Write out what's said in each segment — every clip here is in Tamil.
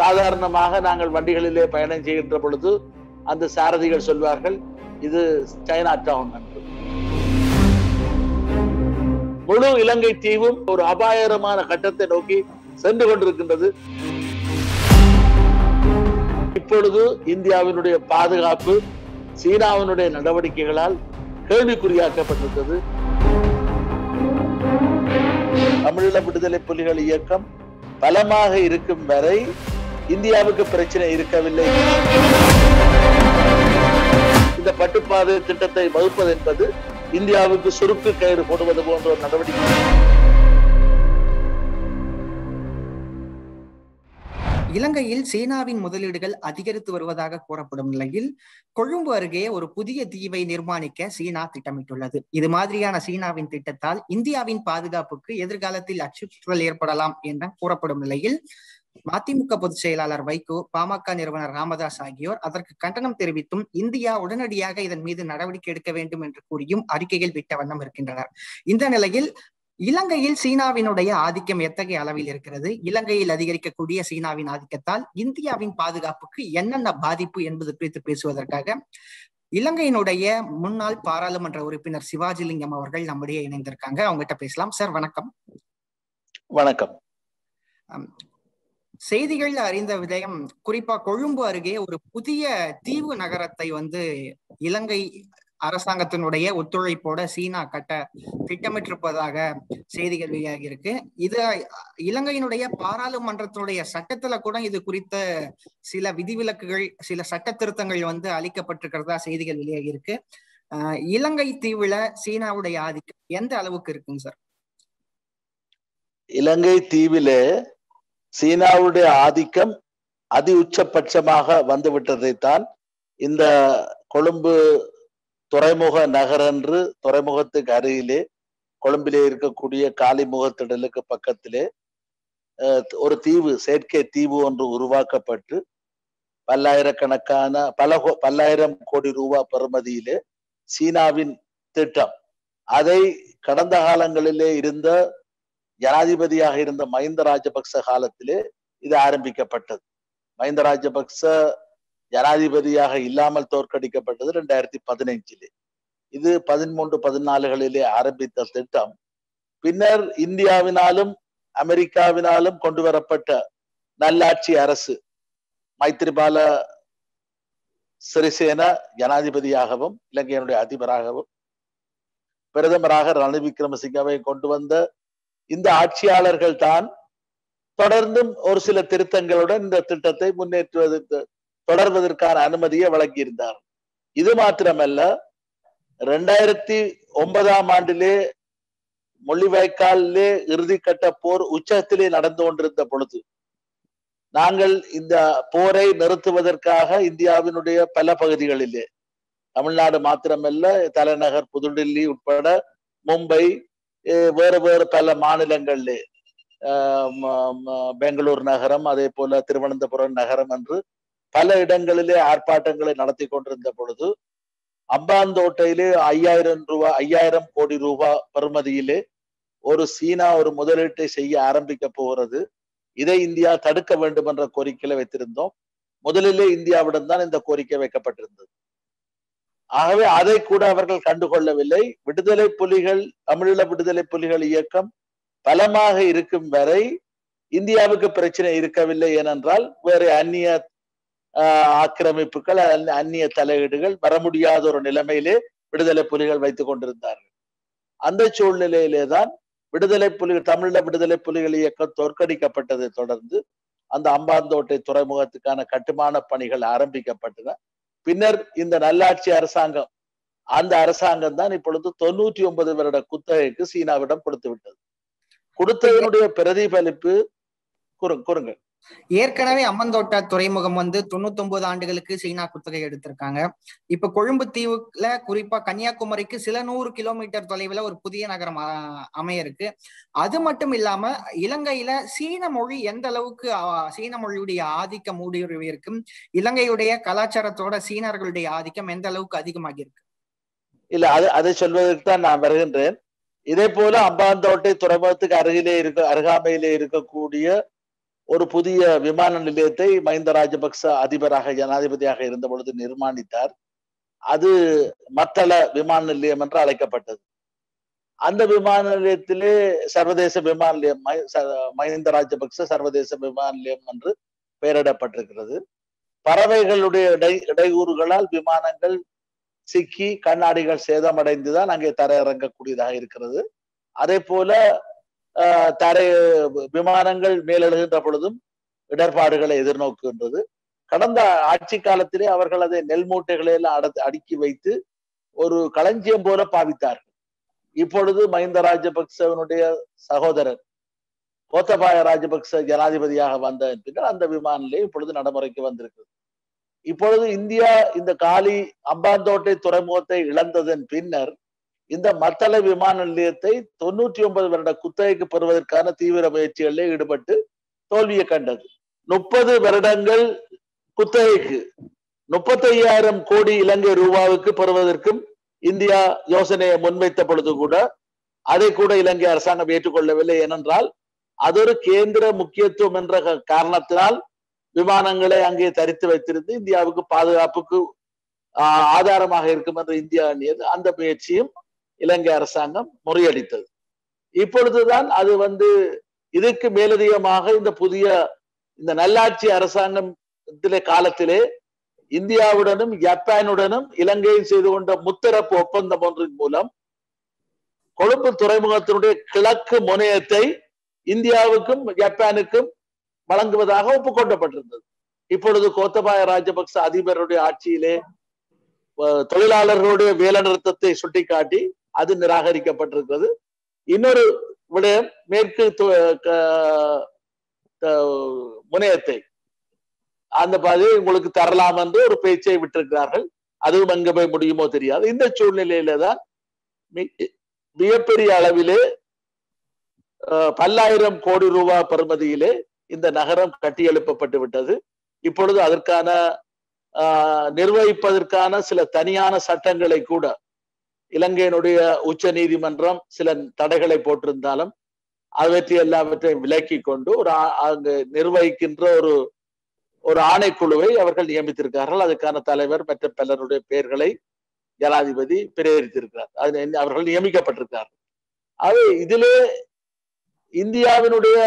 சாதாரணமாக நாங்கள் வண்டிகளிலே பயணம் செய்கின்ற பொழுது அந்த சாரதிகள் சொல்வார்கள், இது சைனா டவுன் என்று. முழு இலங்கை தீவும் ஒரு அபாயகரமான கட்டத்தை நோக்கி சென்று கொண்டிருக்கின்றது. இப்பொழுது இந்தியாவினுடைய பாதுகாப்பு சீனாவினுடைய நடவடிக்கைகளால் கேள்விக்குறியாக்கப்பட்டிருக்கிறது. தமிழீழ விடுதலை புலிகள் இயக்கம் பலமாக இருக்கும் வரை இந்தியாவுக்கு பிரச்சனை இருக்கவில்லை. இந்த பட்டுப்பாதை திட்டத்தை வகுப்பது என்பது இந்தியாவுக்கு சுருக்கு கயிறு போடுவது போன்ற ஒரு நடவடிக்கை. இலங்கையில் சீனாவின் முதலீடுகள் அதிகரித்து வருவதாக கூறப்படும் நிலையில் கொழும்பு அருகே ஒரு புதிய தீவை நிர்மாணிக்க சீனா திட்டமிட்டுள்ளது. இது மாதிரியான சீனாவின் திட்டத்தால் இந்தியாவின் பாதுகாப்புக்கு எதிர்காலத்தில் அச்சுறுத்தல் ஏற்படலாம் என கூறப்படும் நிலையில் மதிமுக பொதுச் செயலாளர் வைகோ, பாமக நிறுவனர் ராமதாஸ் ஆகியோர் அதற்கு கண்டனம் தெரிவித்தும் இந்தியா உடனடியாக இதன் மீது நடவடிக்கை எடுக்க வேண்டும் என்று கூறியும் அறிக்கையில் விட்ட வண்ணம் இருக்கின்றனர். இந்த நிலையில் இலங்கையில் சீனாவினுடைய ஆதிக்கம் எத்தகைய அளவில் இருக்கிறது, இலங்கையில் அதிகரிக்கக்கூடிய சீனாவின் ஆதிக்கத்தால் இந்தியாவின் பாதுகாப்புக்கு என்னென்ன பாதிப்பு என்பது குறித்து பேசுவதற்காக இலங்கையினுடைய முன்னாள் பாராளுமன்ற உறுப்பினர் சிவாஜி லிங்கம் அவர்கள் நம்முடைய இணைந்திருக்காங்க. அவங்ககிட்ட பேசலாம். சார் வணக்கம். வணக்கம். செய்திகள் அறிந்த விதயம், குறிப்பா கொழும்பு அருகே ஒரு புதிய தீவு நகரத்தை இலங்கை அரசாங்கத்தினுடைய ஒத்துழைப்போட சீனா கட்ட திட்டமிட்டிருப்பதாக செய்திகள் வெளியாகி இருக்கு. இது இலங்கையினுடைய பாராளுமன்றத்தினுடைய சட்டத்துல கூட இது குறித்த சில விதிவிலக்குகள், சில சட்ட திருத்தங்கள் அளிக்கப்பட்டிருக்கிறதா செய்திகள் வெளியாகி இருக்கு. இலங்கை தீவுல சீனாவுடைய ஆதிக்கம் எந்த அளவுக்கு இருக்குங்க சார்? இலங்கை தீவில சீனாவுடைய ஆதிக்கம் அதி உச்சபட்சமாக வந்துவிட்டதைத்தான் இந்த கொழும்பு துறைமுக நகர் என்று, துறைமுகத்துக்கு அருகிலே கொழும்பிலே இருக்கக்கூடிய காலிமுகத்திடலுக்கு பக்கத்திலே ஒரு தீவு, செயற்கை தீவு ஒன்று உருவாக்கப்பட்டு பல்லாயிரக்கணக்கான பல்லாயிரம் கோடி ரூபாய் பெறுமதியிலே சீனாவின் திட்டம். அதை கடந்த காலங்களிலே இருந்த ஜனாதிபதியாக இருந்த மஹிந்தா ராஜபக்ச காலத்திலே இது ஆரம்பிக்கப்பட்டது. மஹிந்தா ராஜபக்ச ஜனாதிபதியாக இல்லாமல் தோற்கடிக்கப்பட்டது 2015. இது 13, 14களிலே ஆரம்பித்த திட்டம் பின்னர் இந்தியாவினாலும் அமெரிக்காவினாலும் கொண்டு வரப்பட்ட நல்லாட்சி அரசு, மைத்திரிபால சிறிசேன ஜனாதிபதியாகவும் இலங்கையினுடைய அதிபராகவும் பிரதமராக ரணில் விக்ரமசிங்கவை கொண்டு வந்த இந்த ஆட்சியாளர்கள் தான் தொடர்ந்தும் ஒரு சில திருத்தங்களுடன் இந்த திட்டத்தை முன்னேற்றுவதற்கு தொடர்வதற்கான அனுமதியை வழங்கியிருந்தார். இது மாத்திரமல்ல, 2009ஆம் ஆண்டிலே முள்ளிவாய்க்காலிலே இறுதி கட்ட போர் உச்சத்திலே நடந்து கொண்டிருந்த பொழுது நாங்கள் இந்த போரை நிறுத்துவதற்காக இந்தியாவினுடைய பல பகுதிகளிலே, தமிழ்நாடு மாத்திரமல்ல, தலைநகர் புதுடில்லி உட்பட மும்பை, வேறு வேறு பல மாநிலங்களிலே, பெங்களூர் நகரம், அதே போல திருவனந்தபுரம் நகரம் என்று பல இடங்களிலே ஆர்ப்பாட்டங்களை நடத்தி கொண்டிருந்த பொழுது அம்பாந்தோட்டையிலே 5,000 கோடி ரூபாய் பெறுமதியிலே ஒரு சீனா ஒரு முதலீட்டை செய்ய ஆரம்பிக்க போகிறது, இதை இந்தியா தடுக்க வேண்டும் என்ற கோரிக்கையில வைத்திருந்தோம். முதலிலே இந்தியாவிடம் தான் இந்த கோரிக்கை வைக்கப்பட்டிருந்தது. ஆகவே அதை கூட அவர்கள் கண்டுகொள்ளவில்லை. விடுதலை புலிகள், தமிழீழ விடுதலை புலிகள் இயக்கம் பலமாக இருக்கும் வரை இந்தியாவுக்கு பிரச்சனை இருக்கவில்லை. ஏனென்றால் வேறு அந்நிய ஆக்கிரமிப்புகள், அந்நிய தலையீடுகள் வர முடியாத ஒரு நிலைமையிலே விடுதலை புலிகள் வைத்துக் கொண்டிருந்தார்கள். அந்த சூழ்நிலையிலே தான் விடுதலை புலிகள், தமிழீழ விடுதலை புலிகள் இயக்கம் தோற்கடிக்கப்பட்டதை தொடர்ந்து அந்த அம்பாந்தோட்டை துறைமுகத்துக்கான கட்டுமான பணிகள் ஆரம்பிக்கப்பட்டன. பின்னர் இந்த நல்லாட்சி அரசாங்கம், அந்த அரசாங்கம் தான் இப்பொழுது 99 வருட குத்தகைக்கு சீனாவிடம் கொடுத்து விட்டது. கொடுத்ததனுடைய பிரதிபலிப்பு கூறுங்கள். ஏற்கனவே அம்மந்தோட்ட துறைமுகம் 99 ஆண்டுகளுக்கு சீனா குத்தகை எடுத்திருக்காங்க. இப்ப கொழும்பு தீவுல, குறிப்பா கன்னியாகுமரிக்கு சில 100 கிலோமீட்டர் தொலைவுல ஒரு புதிய நகரம் அமைய இருக்கு. அது மட்டும் இல்லாம இலங்கையில சீன மொழி எந்த அளவுக்கு, சீன மொழியுடைய ஆதிக்கம் ஊடுருவி இருக்கும், இலங்கையுடைய கலாச்சாரத்தோட சீனர்களுடைய ஆதிக்கம் எந்த அளவுக்கு அதிகமாகி இருக்கு? இல்ல, அதை சொல்வதற்கு தான் நான் வருகின்றேன். இதே போல அம்பாந்தோட்டை துறைமுகத்துக்கு அருகாமையிலே இருக்கக்கூடிய ஒரு புதிய விமான நிலையத்தை மஹிந்தா ராஜபக்ச அதிபராக ஜனாதிபதியாக இருந்த பொழுது நிர்மாணித்தார். அது மத்தள விமான நிலையம் என்று அழைக்கப்பட்டது. அந்த விமான நிலையத்திலே சர்வதேச விமான நிலையம் மஹிந்தா ராஜபக்ச சர்வதேச விமான நிலையம் என்று பெயரிடப்பட்டிருக்கிறது. பறவைகளுடைய இடையூறுகளால் விமானங்கள் சிக்கி கண்ணாடிகள் சேதமடைந்துதான் அங்கே தரையிறங்கக்கூடியதாக இருக்கிறது. அதே போல தரை விமானங்கள் மேலெழுகின்ற பொழுதும் இடர்பாடுகளை எதிர்நோக்குகின்றது. கடந்த ஆட்சி காலத்திலே அவர்கள் அதை நெல் மூட்டைகளை எல்லாம் அடுக்கி வைத்து ஒரு களஞ்சியம் போல பாவித்தார்கள். இப்பொழுது மஹிந்தா ராஜபக்சவனுடைய சகோதரர் கோத்தபய ராஜபக்சே ஜனாதிபதியாக வந்த பின்னர் அந்த விமான நிலையம் இப்பொழுது நடைமுறைக்கு வந்திருக்கிறது. இப்பொழுது இந்தியா இந்த காலி அம்பாந்தோட்டை துறைமுகத்தை இழந்ததன் பின்னர் இந்த மத்தள விமான நிலையத்தை 99 வருட குத்தகைக்கு பெறுவதற்கான தீவிர முயற்சிகளில் ஈடுபட்டு தோல்வியை கண்டது. 30 வருடங்கள் குத்தகைக்கு 35,000 கோடி இலங்கை ரூபாவுக்கு பெறுவதற்கும் இந்தியா யோசனையை முன்வைத்த பொழுது கூட அதை கூட இலங்கை அரசாங்கம் ஏற்றுக்கொள்ளவில்லை. ஏனென்றால் அது ஒரு கேந்திர முக்கியத்துவம் என்ற காரணத்தினால் விமானங்களை அங்கே தரித்து வைத்திருந்து இந்தியாவுக்கு பாதுகாப்புக்கு ஆதாரமாக இருக்கும் என்று இந்தியா எண்ணியது. அந்த முயற்சியும் இலங்கை அரசாங்கம் முறியடித்தது. இப்பொழுதுதான் அது இதுக்கு மேலதிகமாக இந்த இந்த நல்லாட்சி அரசாங்கத்திலே காலத்திலே இந்தியாவுடனும் ஜப்பானுடனும் இலங்கையில் செய்து கொண்ட முத்தரப்பு ஒப்பந்தம் ஒன்றின் மூலம் கொழும்பு துறைமுகத்தினுடைய கிழக்கு முனையத்தை இந்தியாவுக்கும் ஜப்பானுக்கும் வழங்குவதாக ஒப்புக்கொண்டப்பட்டிருந்தது. இப்பொழுது கோத்தபய ராஜபக்ச அதிபருடைய ஆட்சியிலே தொழிலாளர்களுடைய வேலை நிறுத்தத்தை சுட்டிக்காட்டி அது நிராகரிக்கப்பட்டிருக்கிறது. இன்னொரு விடயம், மேற்கு முனையத்தை அந்த பாதையை உங்களுக்கு தரலாம் என்று ஒரு பேச்சை விட்டிருக்கிறார்கள். அதுவும் அங்க போய் முடியுமோ தெரியாது. இந்த சூழ்நிலையில தான் மிகப்பெரிய அளவிலே 10,000 கோடி ரூபாய் பெறுமதியிலே இந்த நகரம் கட்டி எழுப்பப்பட்டு விட்டது. இப்பொழுது அதற்கான நிர்வகிப்பதற்கான சில தனியான சட்டங்களை கூட இலங்கையினுடைய உச்ச நீதிமன்றம் சில தடைகளை போட்டிருந்தாலும் அவற்றை எல்லாவற்றையும் விலக்கி கொண்டு அங்கு நிர்வகிக்கின்ற ஒரு ஆணைக்குழுவை அவர்கள் நியமித்திருக்கிறார்கள். அதுக்கான தலைவர் மற்றும் பலருடைய பெயர்களை ஜனாதிபதி பிரேரித்திருக்கிறார். அது அவர்கள் நியமிக்கப்பட்டிருக்கிறார்கள். அது இதிலே இந்தியாவினுடைய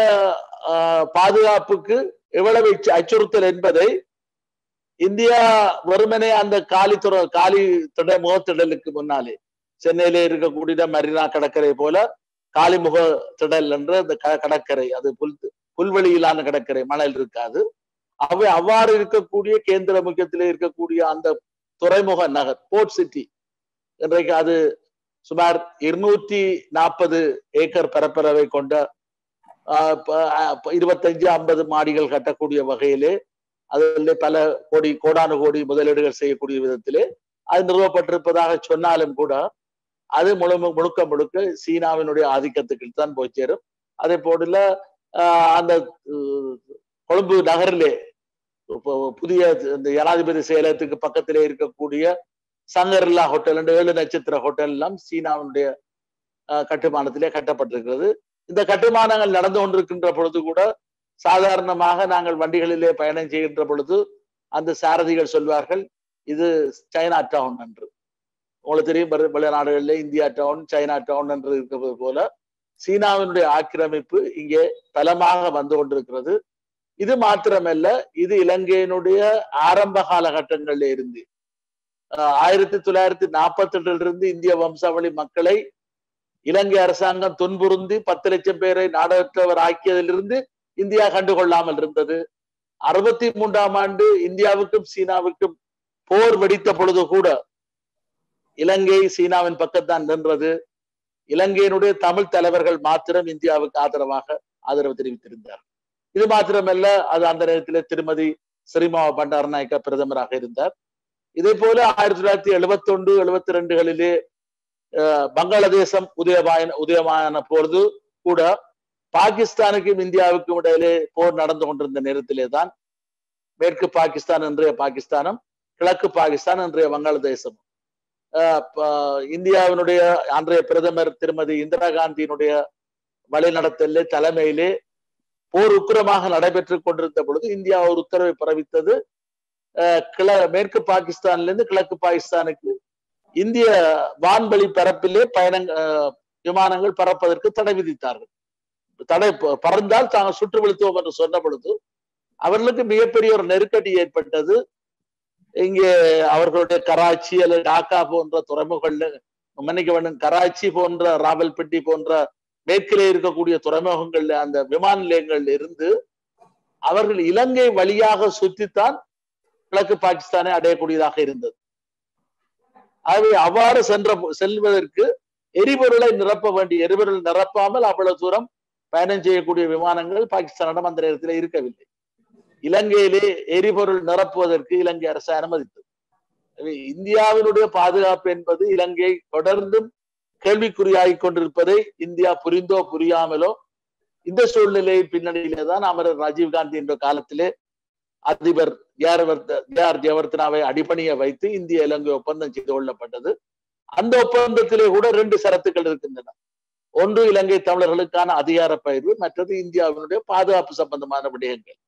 பாதுகாப்புக்கு எவ்வளவு அச்சுறுத்தல் என்பதை இந்தியா வெறுமனே அந்த காலி முகத்திடலுக்கு முன்னாலே சென்னையிலே இருக்கக்கூடிய மரீனா கடற்கரை போல காலிமுக திடல் என்ற அந்த கடற்கரை, அது புல்வெளியிலான கடற்கரை, மணல் இருக்காது. அவ்வாறு இருக்கக்கூடிய கேந்திர முக்கியத்திலே இருக்கக்கூடிய அந்த துறைமுக நகர் போர்ட் சிட்டி இன்றைக்கு அது சுமார் 240 ஏக்கர் பரப்பளவை கொண்ட 25-50 மாடிகள் கட்டக்கூடிய வகையிலே அதில் பல கோடானு கோடி முதலீடுகள் செய்யக்கூடிய விதத்திலே அது நிறுவப்பட்டிருப்பதாக சொன்னாலும் கூட அது முழுக்க சீனாவினுடைய ஆதிக்கத்துக்கு தான் போய் சேரும். அதே போல அந்த கொழும்பு நகரிலே புதிய இந்த ஜனாதிபதி செயலகத்துக்கு பக்கத்திலே இருக்கக்கூடிய சங்கர்லா ஹோட்டல் என்ற 7 நட்சத்திர ஹோட்டல் எல்லாம் சீனாவினுடைய கட்டுமானத்திலே கட்டப்பட்டிருக்கிறது. இந்த கட்டுமானங்கள் நடந்து கொண்டிருக்கின்ற பொழுது கூட சாதாரணமாக நாங்கள் வண்டிகளிலே பயணம் செய்கின்ற பொழுது அந்த சாரதிகள் சொல்வார்கள், இது சைனா டவுன் என்று. உங்களுக்கு தெரியும், வெளிநாடுகளிலே இந்தியா டவுன் சைனா டவுன் என்று இருக்கிறது போல சீனாவினுடைய ஆக்கிரமிப்பு இங்கே பலமாக வந்து கொண்டிருக்கிறது. இது மாத்திரமல்ல, இது இலங்கையினுடைய ஆரம்ப காலகட்டங்களில் இருந்து 1948 இந்திய வம்சாவளி மக்களை இலங்கை அரசாங்கம் துன்புறுந்தி 10 லட்சம் பேரை நாடற்றவர் ஆக்கியதிலிருந்து இந்தியா கண்டுகொள்ளாமல் இருந்தது. 1963 இந்தியாவுக்கும் சீனாவுக்கும் போர் வெடித்த பொழுது கூட இலங்கை சீனாவின் பக்கத்தான் நின்றது. இலங்கையினுடைய தமிழ் தலைவர்கள் மாத்திரம் இந்தியாவுக்கு ஆதரவு தெரிவித்திருந்தார். இது மாத்திரமல்ல, அது அந்த நேரத்தில் திருமதி சிறிமாவ பண்டாரநாயக்கா பிரதமராக இருந்தார். இதே போல 1971-72 பங்களாதேசம் உதயமான பொழுது கூட பாகிஸ்தானுக்கும் இந்தியாவுக்கும் இடையிலே போர் நடந்து கொண்டிருந்த நேரத்திலே தான் மேற்கு பாகிஸ்தான் இன்றைய பாகிஸ்தானும் கிழக்கு பாகிஸ்தான் இன்றைய வங்காளதேசமும் இந்தியாவினுடைய அன்றைய பிரதமர் திருமதி இந்திரா காந்தியினுடைய வழிநடத்தலே தலைமையிலே போர் உக்கிரமாக நடைபெற்றுக் கொண்டிருந்த பொழுது இந்தியா ஒரு உத்தரவை பிறப்பித்தது. மேற்கு பாகிஸ்தான்ல இருந்து கிழக்கு பாகிஸ்தானுக்கு இந்திய வான்வழி பரப்பிலே விமானங்கள் பறப்பதற்கு தடை விதித்தார்கள். தடை பறந்தால் தாங்கள் சுற்று விழுத்துவோம் என்று சொன்ன பொழுது அவர்களுக்கு மிகப்பெரிய ஒரு நெருக்கடி ஏற்பட்டது. இங்கே அவர்களுடைய கராச்சி அல்லது டாக்கா போன்ற துறைமுகங்கள், மன்னிக்க வேண்டும், கராச்சி போன்ற ராவல்பிண்டி போன்ற மேற்கிலே இருக்கக்கூடிய துறைமுகங்கள்ல, அந்த விமான நிலையங்கள்ல இருந்து அவர்கள் இலங்கை வழியாக சுற்றித்தான் கிழக்கு பாகிஸ்தானை அடையக்கூடியதாக இருந்தது. ஆகவே அவ்வாறு செல்வதற்கு எரிபொருளை நிரப்ப வேண்டிய எரிபொருள் நிரப்பாமல் அவ்வளவு தூரம் பயணம் செய்யக்கூடிய விமானங்கள் பாகிஸ்தானிடம் அந்த நேரத்தில் இருக்கவில்லை. இலங்கையிலே எரிபொருள் நிரப்புவதற்கு இலங்கை அரசு அனுமதித்தது. இந்தியாவினுடைய பாதுகாப்பு என்பது இலங்கை தொடர்ந்தும் கேள்விக்குறியாகிக் கொண்டிருப்பதை இந்தியா புரிந்தோ புரியாமலோ இந்த சூழ்நிலை பின்னணியிலே தான் அமரர் ராஜீவ்காந்தி என்ற காலத்திலே அதிபர் ஜெயவர்தனாவை அடிபணிய வைத்து இந்திய இலங்கை ஒப்பந்தம் செய்து கொள்ளப்பட்டது. அந்த ஒப்பந்தத்திலே கூட 2 ஷரத்துக்கள் இருக்கின்றன. ஒன்று இலங்கை தமிழர்களுக்கான அதிகார பகிர்வு, மற்றது இந்தியாவினுடைய பாதுகாப்பு சம்பந்தமான விடயங்கள்.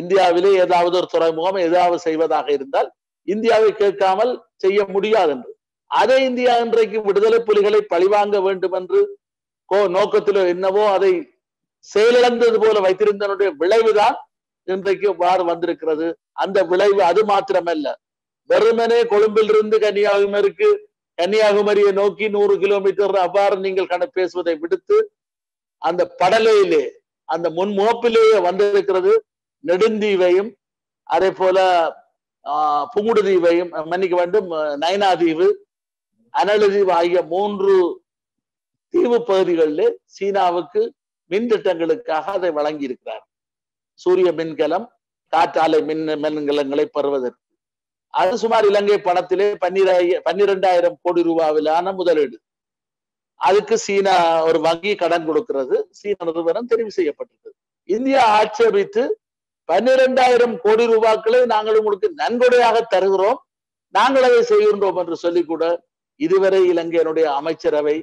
இந்தியாவிலே ஏதாவது ஒரு துறைமுகம் ஏதாவது செய்வதாக இருந்தால் இந்தியாவை கேட்காமல் செய்ய முடியாது என்று, அதை இந்தியா இன்றைக்கு விடுதலை புலிகளை பழிவாங்க வேண்டும் என்று நோக்கத்திலோ என்னவோ அதை செயலிழந்தது போல வைத்திருந்தனுடைய விளைவுதான் இன்றைக்கு வார் வந்திருக்கிறது. அந்த விளைவு அது மாத்திரமல்ல, வெறுமனே கொழும்பிலிருந்து கன்னியாகுமரியை நோக்கி 100 கிலோமீட்டர் அவ்வாறு நீங்கள் பேசுவதை விடுத்து அந்த படலையிலே அந்த முன்முகப்பிலேயே வந்திருக்கிறது. நெடுந்தீவையும் அதே போல புங்குடு தீவையும், மன்னிக்க வேண்டும், நைனாதீவு, அனலதீவு ஆகிய 3 தீவு பகுதிகளில் சீனாவுக்கு மின் திட்டங்களுக்காக அதை வழங்கி இருக்கிறார். சூரிய மின்கலம், காற்றாலை மின்கலங்களை பெறுவதற்கு அது சுமார் இலங்கை பணத்திலே 12,000 கோடி ரூபாவிலான முதலீடு. அதுக்கு சீனா ஒரு வங்கி கடன் கொடுக்கிறது. சீன நிறுவனம் தெரிவு செய்யப்பட்டது. இந்தியா ஆட்சேபித்து 12,000 கோடி ரூபாய்களை நாங்கள் உங்களுக்கு நன்கொடையாக தருகிறோம், நாங்கள் அதை செய்கின்றோம் என்று சொல்லிக்கூட இதுவரை இலங்கையினுடைய அமைச்சரவை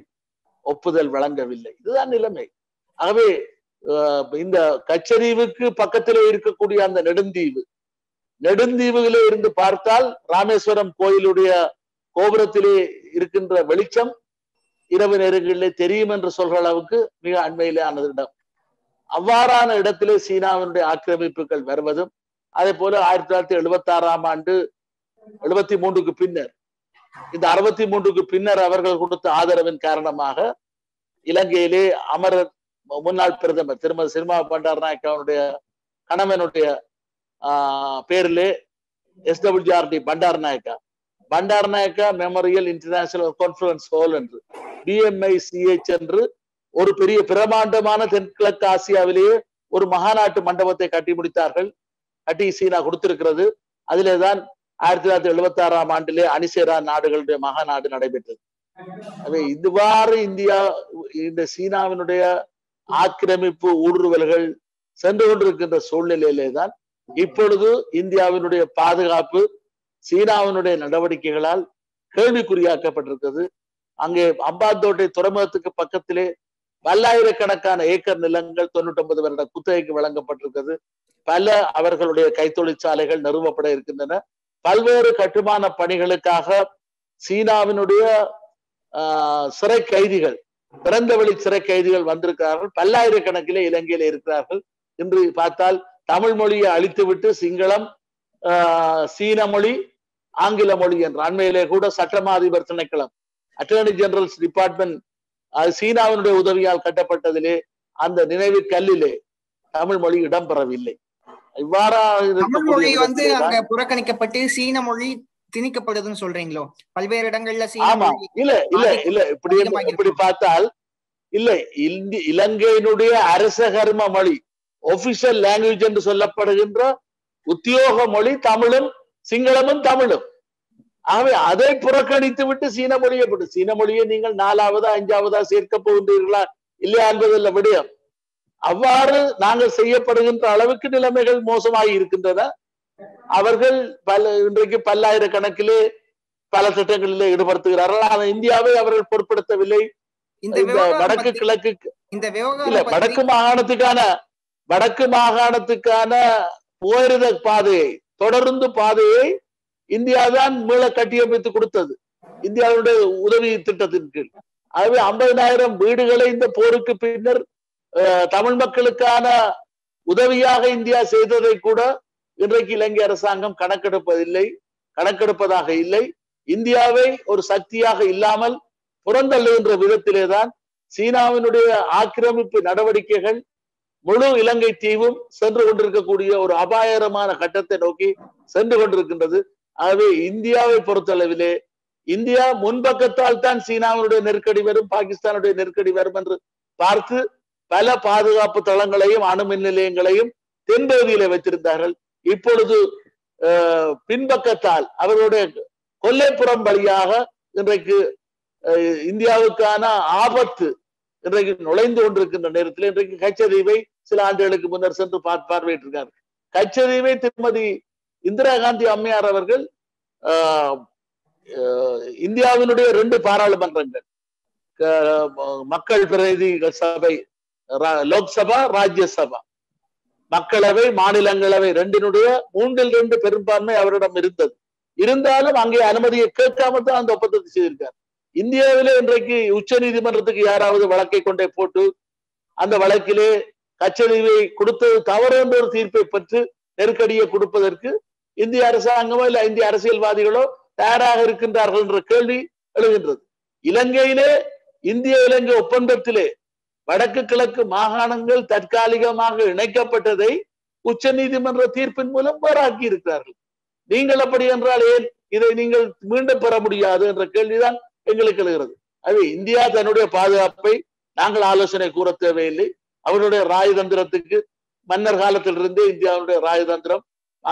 ஒப்புதல் வழங்கவில்லை. இதுதான் நிலைமை. ஆகவே இந்த கச்சரீவுக்கு பக்கத்திலே இருக்கக்கூடிய அந்த நெடுந்தீவுகளே இருந்து பார்த்தால் ராமேஸ்வரம் கோயிலுடைய கோபுரத்திலே இருக்கின்ற வெளிச்சம் இரவு நேரங்களிலே தெரியும் என்று சொல்ற அளவுக்கு மிக அண்மையிலே ஆனது இடம். அவ்வாறான இடத்திலே சீனாவினுடைய ஆக்கிரமிப்புகள் வருவதும், அதே போல 1976 ஆம் ஆண்டு 73க்கு பின்னர், இந்த 63க்கு பின்னர் அவர்கள் கொடுத்த ஆதரவின் காரணமாக இலங்கையிலே அமரர் முன்னாள் பிரதமர் திருமதி சிறுமா பண்டாரநாயக்காவுடைய கணவனுடைய பேரிலே SWRD Bandaranaike memorial international conference hall என்று BMICH என்று ஒரு பெரிய பிரமாண்டமான தென்கிழக்கு ஆசியாவிலேயே ஒரு மகாநாட்டு மண்டபத்தை கட்டி முடித்தார்கள். கட்டி சீனா கொடுத்திருக்கிறது. அதிலேதான் 1976 ஆம் ஆண்டிலே அணிசேரா நாடுகளுடைய மகாநாடு நடைபெற்றது. இதுவாறு இந்தியா இந்த சீனாவினுடைய ஆக்கிரமிப்பு ஊடுருவல்கள் சென்று கொண்டிருக்கின்ற சூழ்நிலையிலே தான் இப்பொழுது இந்தியாவினுடைய பாதுகாப்பு சீனாவினுடைய நடவடிக்கைகளால் கேள்விக்குறியாக்கப்பட்டிருக்கிறது. அங்கே அம்பாந்தோட்டை துறைமுகத்துக்கு பக்கத்திலே பல்லாயிரக்கணக்கான ஏக்கர் நிலங்கள் 99 வருட குத்தகைக்கு வழங்கப்பட்டிருக்கிறது. பல அவர்களுடைய கைத்தொழிற்சாலைகள் நிறுவப்பட இருக்கின்றன. பல்வேறு கட்டுமான பணிகளுக்காக சீனாவினுடைய சிறை கைதிகள், திறந்த வழி சிறை கைதிகள் வந்திருக்கிறார்கள். பல்லாயிரக்கணக்கிலே இலங்கையில இருக்கிறார்கள். இன்று பார்த்தால் தமிழ் மொழியை அழித்துவிட்டு சிங்களம், சீன மொழி, ஆங்கில மொழி என்று அண்மையிலே கூட சட்டமா அதிபர் திணைக்களம், அட்டர்னி ஜெனரல்ஸ் டிபார்ட்மெண்ட், அது சீனாவினுடைய உதவியால் கட்டப்பட்டதிலே அந்த நினைவு கல்லிலே தமிழ் மொழி இடம்பெறவில்லை. இவ்வாறாக புறக்கணிக்கப்பட்டு சீன மொழி திணிக்கப்படுதுன்னு சொல்றீங்களோ பல்வேறு இடங்கள்ல? ஆமா, இல்ல இப்படி பார்த்தால் இல்ல, இலங்கையினுடைய அரச கர்ம மொழி, ஒபிஷியல் லாங்குவேஜ் என்று சொல்லப்படுகின்ற உத்தியோக மொழி தமிழும் சிங்களமும் தமிழும். ஆகவே அதை புறக்கணித்து விட்டு சீன மொழியை நீங்கள் 4ஆவதா 5ஆவதா சேர்க்க போகின்றீர்களா இல்லையா என்பதில் விடயம். அவ்வாறு நாங்கள் செய்யப்படுகின்ற அளவுக்கு நிலைமைகள் மோசமாகி இருக்கின்றன. அவர்கள் இன்றைக்கு பல்லாயிரக்கணக்கிலே பல திட்டங்களிலே ஈடுபடுத்துகிறார்கள். ஆனால் இந்தியாவை அவர்கள் பொருட்படுத்தவில்லை. இந்த வடக்கு கிழக்கு, வடக்கு மாகாணத்துக்கான வடக்கு மாகாணத்துக்கான போரிட பாதையை தொடர்ந்து பாதையை இந்தியாதான் மீள கட்டியமைத்து கொடுத்தது இந்தியாவுடைய உதவி திட்டத்தின் கீழ். ஆகவே 50,000 வீடுகளை இந்த போருக்கு பின்னர் தமிழ் மக்களுக்கான உதவியாக இந்தியா செய்ததை கூட இன்றைக்கு இலங்கை அரசாங்கம் கணக்கெடுப்பதாக இல்லை. இந்தியாவை ஒரு சக்தியாக இல்லாமல் புறந்தள்ளுகின்ற விதத்திலேதான் சீனாவினுடைய ஆக்கிரமிப்பு நடவடிக்கைகள் முழு இலங்கை தீவும் சென்று கொண்டிருக்கக்கூடிய ஒரு அபாயகரமான கட்டத்தை நோக்கி சென்று கொண்டிருக்கின்றது. ஆகவே இந்தியாவை பொறுத்தளவிலே இந்தியா முன்பக்கத்தால் தான் சீனாவினுடைய நெருக்கடி வரும், பாகிஸ்தானுடைய நெருக்கடி வரும் என்று பார்த்து பல பாதுகாப்பு தளங்களையும் அணு மின் நிலையங்களையும் தென்பகுதியில வைத்திருந்தார்கள். இப்பொழுது பின்பக்கத்தால் அவர்களுடைய கொல்லைப்புறம் வழியாக இன்றைக்கு இந்தியாவுக்கான ஆபத்து இன்றைக்கு நுழைந்து கொண்டிருக்கின்ற நேரத்தில் இன்றைக்கு கச்சதீவை சில ஆண்டுகளுக்கு முன்னர் சென்று பார்வையிட்டிருக்காங்க. கச்சதீவை திருமதி இந்திரா காந்தி அம்மையார் அவர்கள் இந்தியாவினுடைய 2 பாராளுமன்றங்கள், மக்கள் பிரதிநிதிகள் சபை லோக்சபா, ராஜ்யசபா, மக்களவை, மாநிலங்களவை, 2/3 பெரும்பான்மை அவரிடம் இருந்தது. இருந்தாலும் அங்கே அனுமதியை கேட்காமல் தான் அந்த ஒப்பந்தத்தை செய்திருக்கார். இந்தியாவிலே இன்றைக்கு உச்ச நீதிமன்றத்துக்கு யாராவது வழக்கை கொண்டே போட்டு அந்த வழக்கிலே கச்சதீவை கொடுத்தது தவறு என்ற ஒரு தீர்ப்பை பெற்று நெருக்கடியை கொடுப்பதற்கு இந்திய அரசாங்கமோ இல்ல இந்திய அரசியல்வாதிகளோ தயாராக இருக்கின்றார்கள் என்ற கேள்வி எழுகின்றது. இலங்கையிலே இந்திய இலங்கை ஒப்பந்தத்திலே வடக்கு கிழக்கு மாகாணங்கள் தற்காலிகமாக இணைக்கப்பட்டதை உச்ச நீதிமன்ற தீர்ப்பின் மூலம் வேறாக்கி இருக்கிறார்கள். நீங்கள் அப்படி என்றால் ஏன் இதை நீங்கள் மீண்டும் பெற முடியாது என்ற கேள்விதான் எங்களுக்கு எழுகிறது. அது இந்தியா தன்னுடைய பாதுகாப்பை நாங்கள் ஆலோசனை கூற தேவையில்லை. அவருடைய ராஜதந்திரத்துக்கு மன்னர் காலத்திலிருந்தே இந்தியாவுடைய ராஜதந்திரம்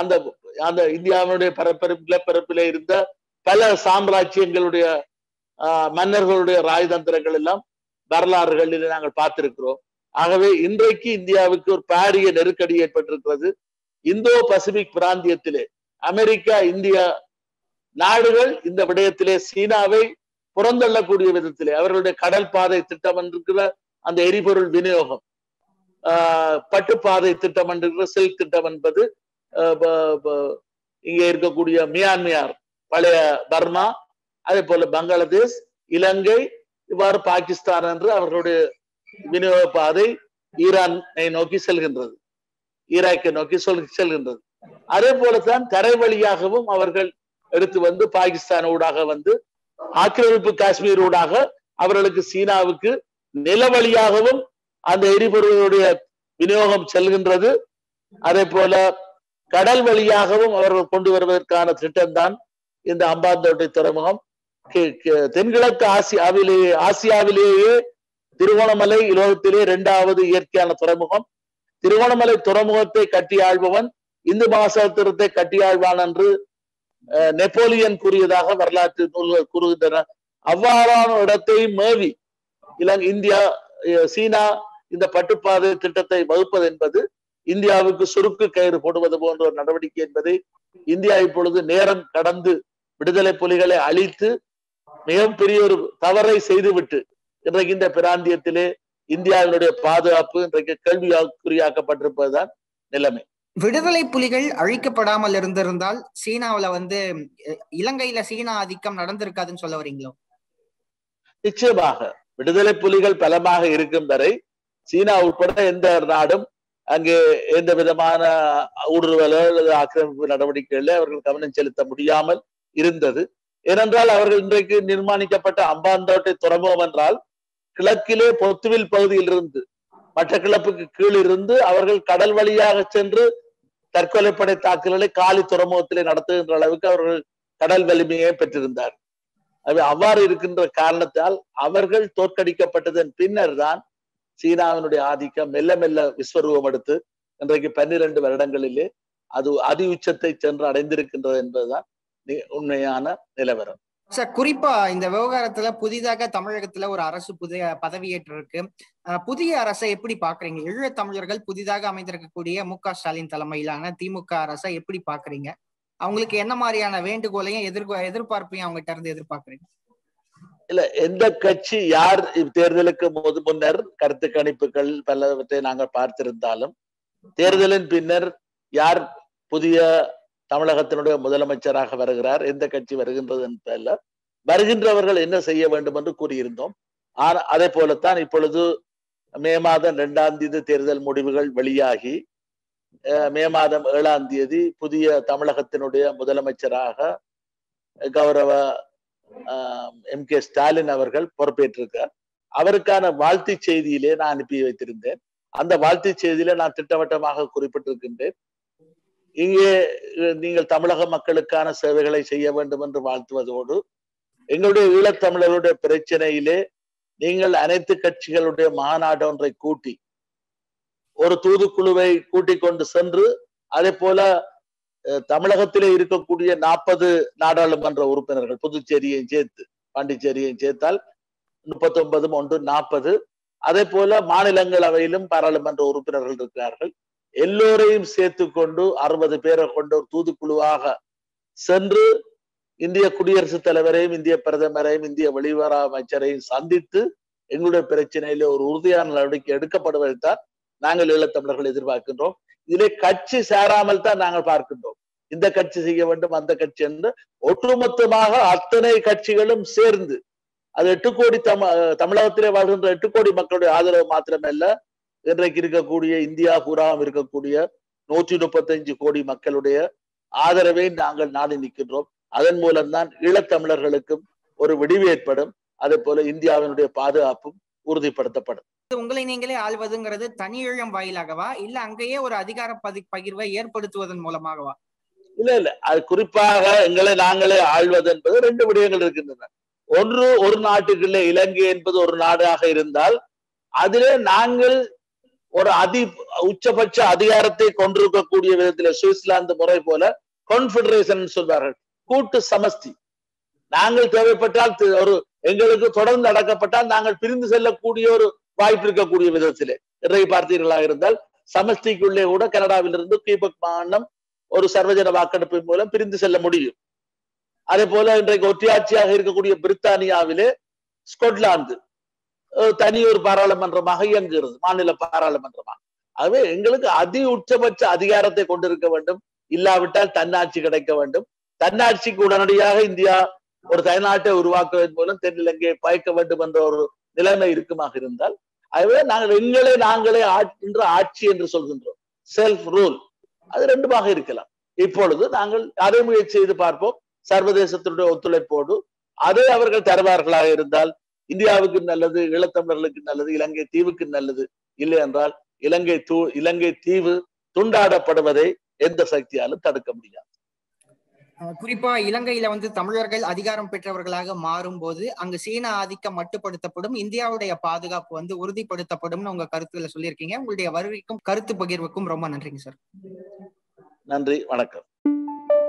அந்த அந்த இந்தியாவினுடைய நிலப்பரப்பிலே இருந்த பல சாம்ராஜ்யங்களுடைய மன்னர்களுடைய ராஜதந்திரங்கள் எல்லாம் வரலாறுகளில் நாங்கள் பார்த்திருக்கிறோம். ஆகவே இன்றைக்கு இந்தியாவுக்கு ஒரு பாரிய நெருக்கடி ஏற்பட்டிருக்கிறது. இந்தோ பசிபிக் பிராந்தியத்திலே அமெரிக்கா இந்தியா நாடுகள் இந்த விடயத்திலே சீனாவை புறந்தள்ளக்கூடிய விதத்திலே அவர்களுடைய கடல் பாதை திட்டம் என்றிருக்கிற அந்த எரிபொருள் விநியோகம், பட்டுப்பாதை திட்டம் என்றிருக்கிற செல் திட்டம் என்பது இங்கே இருக்கக்கூடிய மியான்மர், பழைய பர்மா, அதே போல பங்களாதேஷ், இலங்கை, இவ்வாறு பாகிஸ்தான் என்று அவர்களுடைய விநியோக பாதை ஈரானை நோக்கி செல்கின்றது, ஈராக்கை நோக்கி செல்கின்றது. அதே போலத்தான் தரை வழியாகவும் அவர்கள் எடுத்து வந்து பாகிஸ்தான் ஊடாக வந்து ஆக்கிரமிப்பு காஷ்மீர் ஊடாக அவர்களுக்கு சீனாவுக்கு நில வழியாகவும் அந்த எரிபொருளுடைய விநியோகம் செல்கின்றது. அதே போல கடல் வழியாகவும் அவர்கள் கொண்டு வருவதற்கான திட்டம்தான் இந்த அம்பாந்தோட்டை துறைமுகம். தென்கிழக்கு ஆசியாவிலேயே திருகோணமலை உலகத்திலே 2வது இயற்கையான துறைமுகம். திருகோணமலை துறைமுகத்தை கட்டி ஆழ்பவன் இந்து மகாசமுத்திரத்தை கட்டி ஆழ்வான் என்று நெப்போலியன் கூறியதாக வரலாற்று நூல்கள் கூறுகின்றன. அவ்வாறான இடத்தை மேவி இந்தியா சீனா இந்த பட்டுப்பாதை திட்டத்தை வகுப்பது என்பது இந்தியாவுக்கு சுருக்கு கயிறு போடுவது போன்ற ஒரு நடவடிக்கை என்பதை இந்தியா இப்பொழுது நேரம் கடந்து விடுதலை புலிகளை அழித்து மிகப்பெரிய ஒரு தவறை செய்துவிட்டு இன்றைக்கு இந்த பிராந்தியத்திலே இந்தியாவினுடைய பாதுகாப்பு இன்றைக்கு கேள்விக்குறியாக்கப்பட்டிருப்பதுதான் நிலைமை. விடுதலை புலிகள் அழிக்கப்படாமல் இருந்திருந்தால் சீனாவில இலங்கையில சீனா ஆதிக்கம் நடந்திருக்காதுன்னு சொல்ல வரீங்களோ? நிச்சயமாக விடுதலை புலிகள் பலமாக இருக்கும் வரை சீனா உட்பட எந்த நாடும் அங்கே எந்த விதமான ஊடுருவலோ அல்லது ஆக்கிரமிப்பு நடவடிக்கைகளில் அவர்கள் கவனம் செலுத்த முடியாமல் இருந்தது. ஏனென்றால் அவர்கள் இன்றைக்கு நிர்மாணிக்கப்பட்ட அம்பாந்தோட்டை துறைமுகம் என்றால் கிழக்கிலே பொத்துவில் பகுதியில் இருந்து மட்டக்கிழப்புக்கு கீழ் இருந்து அவர்கள் கடல் வழியாக சென்று தற்கொலைப்படை தாக்குதலை காலி துறைமுகத்திலே நடத்துகின்ற அளவுக்கு அவர்கள் கடல் வலிமையை பெற்றிருந்தார். அவ்வாறு இருக்கின்ற காரணத்தால் அவர்கள் தோற்கடிக்கப்பட்டதன் பின்னர் தான் சீனாவினுடைய ஆதிக்கம் மெல்ல மெல்ல விஸ்வரூபம் எடுத்து இன்றைக்கு 12 வருடங்களிலே அது அதி உச்சத்தை சென்று அடைந்திருக்கின்றது என்பதுதான் உண்மையான நிலவரம். சார், குறிப்பா இந்த விவகாரத்துல புதிதாக தமிழகத்துல ஒரு அரசு புதிய பதவியேற்று இருக்கு. புதிய அரசை எப்படி பாக்குறீங்க? ஈழத் தமிழர்கள் புதிதாக அமைந்திருக்கக்கூடிய மு.க. ஸ்டாலின் தலைமையிலான திமுக அரசை எப்படி பாக்குறீங்க? அவங்களுக்கு என்ன மாதிரியான வேண்டுகோளையும் எதிர்பார்ப்பையும் அவங்ககிட்ட இருந்து எதிர்பார்க்குறீங்க? இல்ல, எந்த கட்சி யார் தேர்தலுக்கு முன்னர் கருத்து கணிப்புகள் பலவற்றை நாங்கள் பார்த்திருந்தாலும் தேர்தலின் பின்னர் யார் புதிய தமிழகத்தினுடைய முதலமைச்சராக வருகிறார், எந்த கட்சி வருகின்றது என்பதல்ல, வருகின்றவர்கள் என்ன செய்ய வேண்டும் என்று கூறியிருந்தோம். அதே போலத்தான் இப்பொழுது மே மாதம் 2ஆம் தேதி தேர்தல் முடிவுகள் வெளியாகி மே மாதம் 7ஆம் தேதி புதிய தமிழகத்தினுடைய முதலமைச்சராக கௌரவ எம்.கே. ஸ்டாலின் அவர்கள் பொறுப்பேற்றிருக்கார். அவருக்கான வாழ்த்து செய்தியிலே நான் அனுப்பி வைத்திருந்தேன். அந்த வாழ்த்து செய்தியில நான் திட்டவட்டமாக குறிப்பிட்டிருக்கின்றேன். இங்கே நீங்கள் தமிழக மக்களுக்கான சேவைகளை செய்ய வேண்டும் என்று வாழ்த்துவதோடு எங்களுடைய ஈழத்தமிழர்களுடைய பிரச்சனையிலே நீங்கள் அனைத்து கட்சிகளுடைய மாநாடு ஒன்றை கூட்டி ஒரு தூதுக்குழுவை கூட்டிக் கொண்டு சென்று அதே போல தமிழகத்திலே இருக்கக்கூடிய 40 நாடாளுமன்ற உறுப்பினர்கள் புதுச்சேரியையும் சேர்த்து பாண்டிச்சேரியையும் சேர்த்தால் 39+1 40, அதே போல மாநிலங்களவையிலும் பாராளுமன்ற உறுப்பினர்கள் இருக்கிறார்கள், எல்லோரையும் சேர்த்து கொண்டு 60 பேரை கொண்டு ஒரு தூதுக்குழுவாக சென்று இந்திய குடியரசுத் தலைவரையும் இந்திய பிரதமரையும் இந்திய வெளிவர அமைச்சரையும் சந்தித்து எங்களுடைய பிரச்சனையில ஒரு உறுதியான நடவடிக்கை எடுக்கப்படுவதைத்தான் நாங்கள் ஈழத்தமிழர்கள் எதிர்பார்க்கின்றோம். இதிலே கட்சி சேராமல் தான் நாங்கள் பார்க்கின்றோம். இந்த கட்சி செய்ய வேண்டும், அந்த கட்சி என்று ஒட்டுமொத்தமாக அத்தனை கட்சிகளும் சேர்ந்து அது 8 கோடி தமிழகத்திலே வாழ்கின்ற 8 கோடி மக்களுடைய ஆதரவு மாத்திரமல்ல, இன்றைக்கு இருக்கக்கூடிய இந்தியா பூராவும் இருக்கக்கூடிய 135 கோடி மக்களுடைய ஆதரவை நாங்கள் நாடி நிற்கின்றோம். அதன் மூலம்தான் ஈழத்தமிழர்களுக்கும் ஒரு விடிவு ஏற்படும். அதே போல இந்தியாவினுடைய பாதுகாப்பும் உறுதிப்படுத்தப்படும். உங்களை நீங்களே ஆள்வதுங்கிறது தனி ஈழம் வாயிலாகவா இல்ல அங்கேயே ஒரு அதிகார பகிர்வை ஏற்படுத்துவதன் மூலமாகவா? இல்ல அது குறிப்பாக எங்களை நாங்களே ஆள்வது என்பது 2 விடயங்கள் இருக்கின்றன. ஒன்று, ஒரு நாட்டுக்குள்ளே இலங்கை என்பது ஒரு நாடாக இருந்தால் அதிலே நாங்கள் ஒரு உச்சபட்ச அதிகாரத்தை கொண்டிருக்கக்கூடிய விதத்திலே சுவிட்சர்லாந்து முறை போல கான்ஃபெடரேஷன் சொல்வார்கள், கூட்டு சமஸ்தி. நாங்கள் தேவைப்பட்டால் ஒரு எங்களுக்கு தொடர்ந்து அடக்கப்பட்டால் நாங்கள் பிரிந்து செல்லக்கூடிய ஒரு வாய்ப்பு இருக்கக்கூடிய விதத்திலே இன்றைக்கு பார்த்தீர்களாக இருந்தால் சமஸ்திக்குள்ளே கூட கனடாவிலிருந்து கீபக் மாகாணம் ஒரு சர்வஜன வாக்கெடுப்பின் மூலம் பிரிந்து செல்ல முடியும். அதே போல இன்றைக்கு ஒற்றையாட்சியாக இருக்கக்கூடிய பிரித்தானியாவிலே ஸ்கொட்லாந்து தனியொரு பாராளுமன்றமாக இயங்குகிறது, மாநில பாராளுமன்றமாக. ஆகவே எங்களுக்கு உச்சபட்ச அதிகாரத்தை கொண்டிருக்க வேண்டும், இல்லாவிட்டால் தன்னாட்சி கிடைக்க வேண்டும். தன்னாட்சிக்கு உடனடியாக இந்தியா ஒரு தன்னாட்டை உருவாக்குவதன் மூலம் தென்னிலங்கையை பயக்க வேண்டும் என்ற ஒரு நிலைமை இருக்குமாக இருந்தால், ஆகவே நாங்கள் எங்களே நாங்களே ஆட்சி என்று சொல்கின்றோம், செல்ஃப் ரூல். அது 2மாக இருக்கலாம். இப்பொழுது நாங்கள் அதை முயற்சி செய்து பார்ப்போம். சர்வதேசத்தினுடைய ஒத்துழைப்போடு அதை அவர்கள் தருவார்களாக இருந்தால் இந்தியாவுக்கு நல்லது, ஈழத்தமிழர்களுக்கு நல்லது, இலங்கை தீவுக்கு நல்லது. இல்லை என்றால் இலங்கை தீவு துண்டாடப்படுவதை எந்த சக்தியாலும் தடுக்க முடியாது. குறிப்பா இலங்கையில தமிழர்கள் அதிகாரம் பெற்றவர்களாக மாறும் போது அங்கு சீன ஆதிக்கம் மட்டுப்படுத்தப்படும், இந்தியாவுடைய பாதுகாப்பு உறுதிப்படுத்தப்படும். உங்க கருத்துல சொல்லியிருக்கீங்க. உங்களுடைய வருகைக்கும் கருத்து பகிர்வுக்கும் ரொம்ப நன்றிங்க சார். நன்றி, வணக்கம்.